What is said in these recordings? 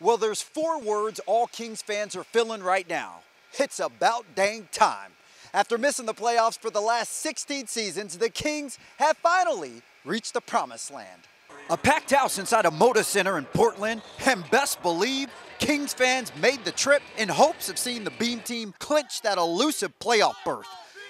Well, there's four words all Kings fans are feeling right now. It's about dang time. After missing the playoffs for the last 16 seasons, the Kings have finally reached the promised land. A packed house inside a Moda Center in Portland, and best believe Kings fans made the trip in hopes of seeing the Beam Team clinch that elusive playoff berth.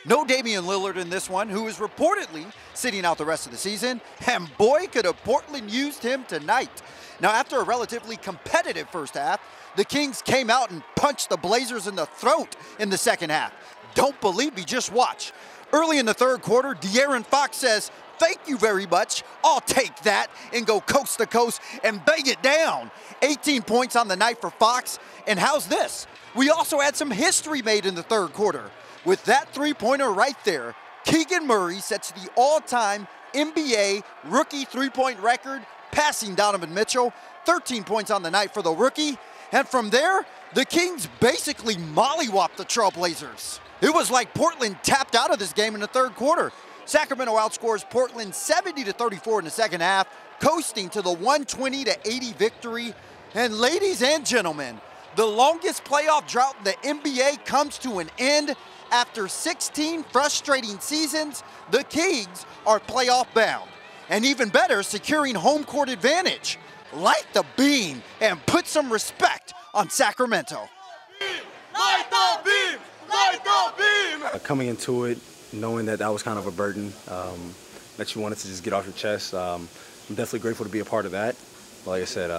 No Damian Lillard in this one, who is reportedly sitting out the rest of the season, and boy, could have Portland used him tonight. Now, after a relatively competitive first half, the Kings came out and punched the Blazers in the throat in the second half. Don't believe me, just watch. Early in the third quarter, De'Aaron Fox says, "Thank you very much, I'll take that," and go coast to coast and bang it down. 18 points on the night for Fox, and how's this? We also had some history made in the third quarter. With that three-pointer right there, Keegan Murray sets the all-time NBA rookie three-point record, passing Donovan Mitchell. 13 points on the night for the rookie. And from there, the Kings basically mollywopped the Trail Blazers. It was like Portland tapped out of this game in the third quarter. Sacramento outscores Portland 70-34 in the second half, coasting to the 120-80 victory. And ladies and gentlemen, the longest playoff drought in the NBA comes to an end. After 16 frustrating seasons, the Kings are playoff bound. And even better, securing home court advantage. Light the beam and put some respect on Sacramento. Light the beam! Light the beam! Coming into it, knowing that that was kind of a burden, that you wanted to just get off your chest, I'm definitely grateful to be a part of that. Like I said,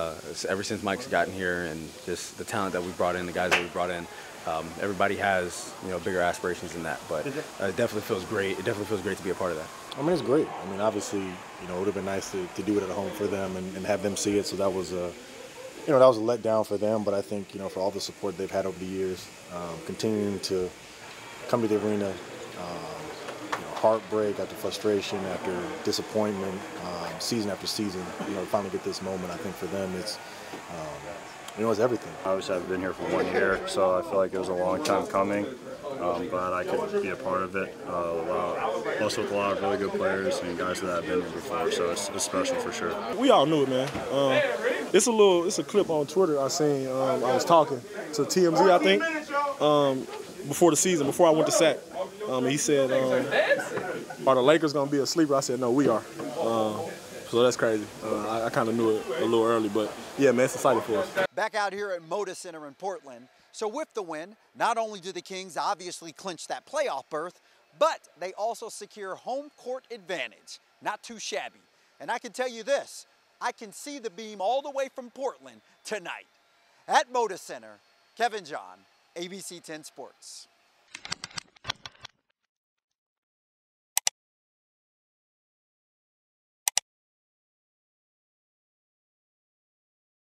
ever since Mike's gotten here and just the talent that we brought in, the guys that we brought in, everybody has, you know, bigger aspirations than that, but it definitely feels great. It definitely feels great to be a part of that. I mean, it's great. I mean, obviously, you know, it would have been nice to do it at home for them and have them see it. So that was a, you know, that was a letdown for them. But I think, you know, for all the support they've had over the years, continuing to come to the arena, you know, heartbreak after frustration, after disappointment, season after season, you know, finally get this moment. I think for them, it's. You know, it's everything. Obviously, I've been here for 1 year, so I feel like it was a long time coming. I'm glad I could be a part of it. Plus, with a lot of really good players and guys that have been here before, so it's special for sure. We all knew it, man. It's a clip on Twitter I seen. I was talking to TMZ, I think, before the season, before I went to Sac. He said, "Are the Lakers gonna be a sleeper?" I said, "No, we are." So that's crazy. I kind of knew it a little early, but yeah, man, it's exciting for us. Back out here at Moda Center in Portland. So with the win, not only do the Kings obviously clinch that playoff berth, but they also secure home court advantage. Not too shabby. And I can tell you this, I can see the beam all the way from Portland tonight. At Moda Center, Kevin John, ABC 10 Sports.